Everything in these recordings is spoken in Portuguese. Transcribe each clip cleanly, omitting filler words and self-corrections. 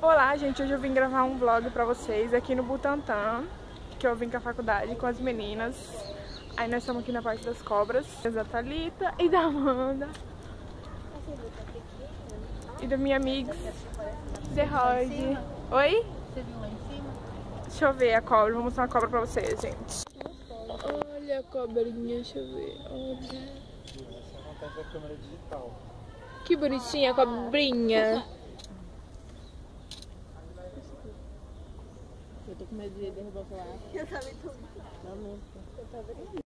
Olá, gente, hoje eu vim gravar um vlog pra vocês aqui no Butantã, que eu vim com a faculdade, com as meninas. Aí nós estamos aqui na parte das cobras, da Thalita e da Amanda e da minha amiga Zeroy. Oi? Você viu lá em cima? Deixa eu ver a cobra, vou mostrar uma cobra pra vocês, gente. Olha a cobrinha, deixa eu ver. Olha. Essa é a vantagem da câmera digital. Que bonitinha a cobrinha. Eu tô com medo de derrubar o celular. Eu também tô com medo. Eu tava brincando.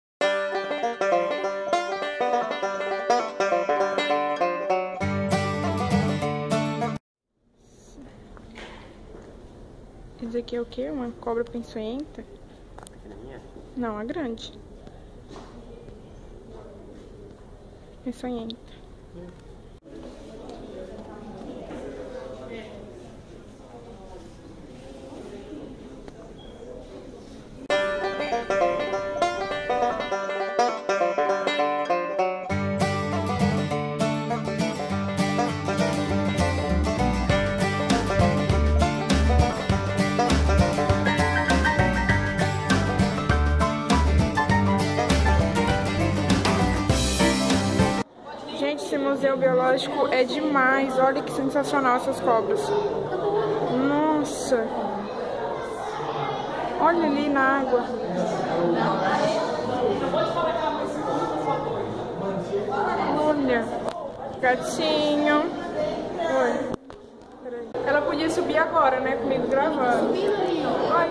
Esse aqui é o quê? Uma cobra peçonhenta? A pequenininha? Não, a grande. Peçonhenta. Esse museu biológico é demais, olha que sensacional essas cobras. Nossa! Olha ali na água. Olha, gatinho. Oi. Ela podia subir agora, né, comigo gravando. Ai,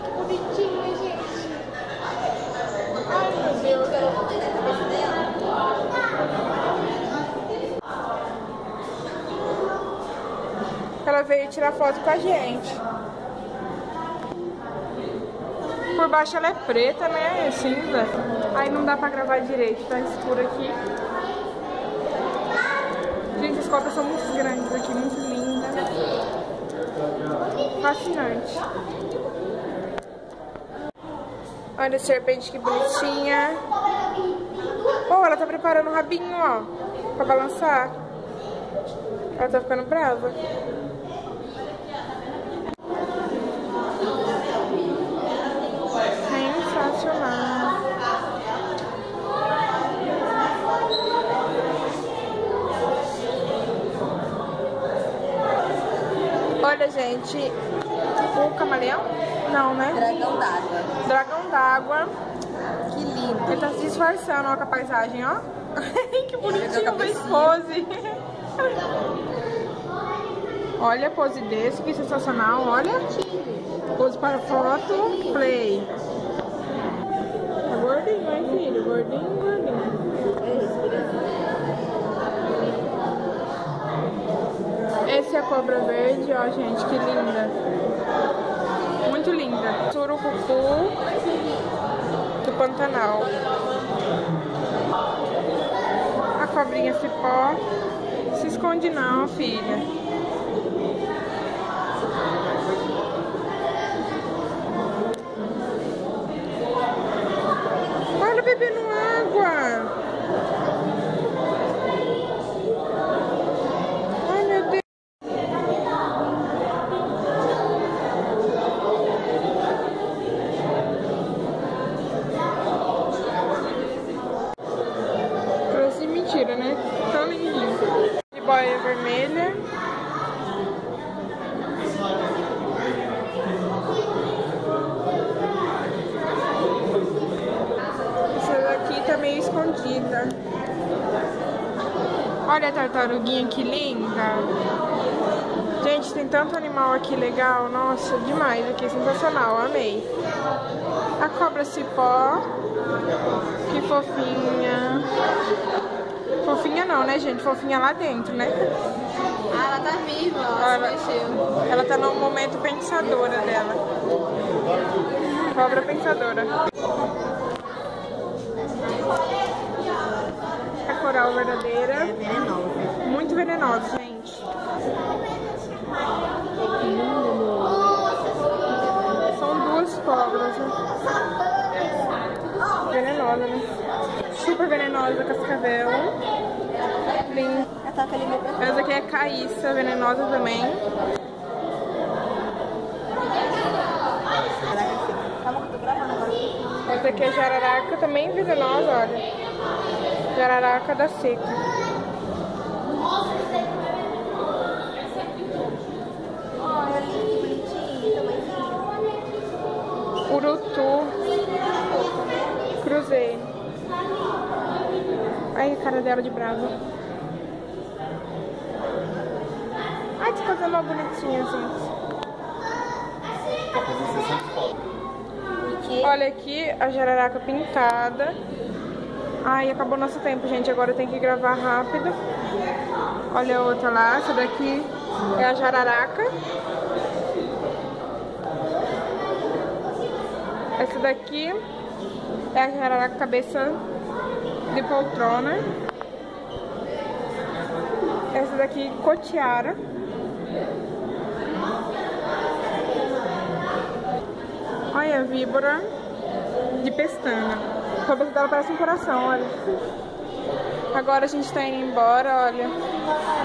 que bonitinho, gente. Ai, meu Deus, eu quero fazer esse negócio dela. Ela veio tirar foto com a gente. Por baixo ela é preta, né? É cinza. Aí não dá pra gravar direito, tá escuro aqui. Gente, as cobras são muito grandes aqui, muito lindas. Fascinante. Olha a serpente, que bonitinha. Oh, ela tá preparando o rabinho, ó, pra balançar. Ela tá ficando brava. Sensacional. Olha, gente, o camaleão? Não, né? Dragão d'água. Dragão d'água. Que lindo. Ele tá se disfarçando, ó, com a paisagem, ó. Que bonitinho, fez pose. Olha a pose desse, que sensacional, olha. Pose para foto, play. Tá gordinho, hein, filho? Gordinho, gordinho. Essa é a cobra verde, ó, gente, que linda. Muito linda. Surucupu do Pantanal. A cobrinha cipó. Se esconde não, filha. Bebendo água. Ai, meu Deus. Parece mentira, né? Tão lindinho. De boia vermelha. Meio escondida. Olha a tartaruguinha, que linda. Gente, tem tanto animal aqui legal. Nossa, demais aqui, sensacional, amei. A cobra cipó. Que fofinha. Fofinha não, né, gente? Fofinha lá dentro, né? Ah, ela tá viva, ela se mexeu. Ela tá no momento pensadora dela. Cobra pensadora. A coral verdadeira. Muito venenosa, gente. São duas cobras, né? Venenosa, né? Super venenosa, cascavel. Linda. Essa aqui é caíça, venenosa também. Essa aqui é jararaca, também venenosa, olha. Jararaca da seca. Urutu. Cruzei. Ai, a cara dela de brava. Ai, que coisa mais bonitinha, gente. Olha aqui a jararaca pintada. Ai, acabou nosso tempo, gente. Agora eu tenho que gravar rápido. Olha a outra lá. Essa daqui é a jararaca. Essa daqui é a jararaca cabeça de poltrona. Essa daqui, cotiara. Olha a víbora de pestana. A cabeça dela parece um coração, olha. Agora a gente tá indo embora, olha.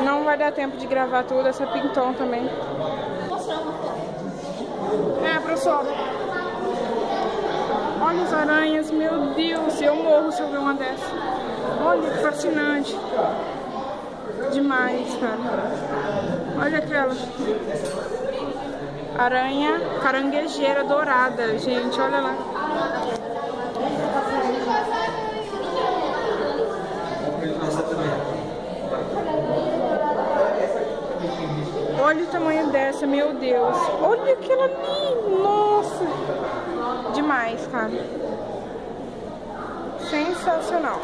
Não vai dar tempo de gravar tudo, essa pinton também. É, pro sol. Olha as aranhas, meu Deus, eu morro se eu ver uma dessa. Olha, que fascinante. Demais, cara. Olha aquela. Aranha caranguejeira dourada, gente, olha lá. Olha o tamanho dessa, meu Deus. Olha aquela ali, nossa. Demais, cara. Sensacional.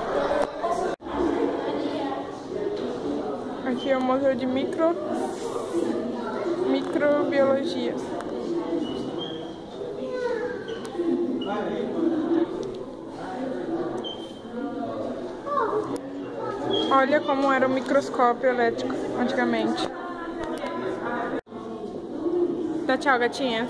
Aqui é o museu de microbiologia. Olha como era o microscópio elétrico antigamente. Dá tchau, gatinhas.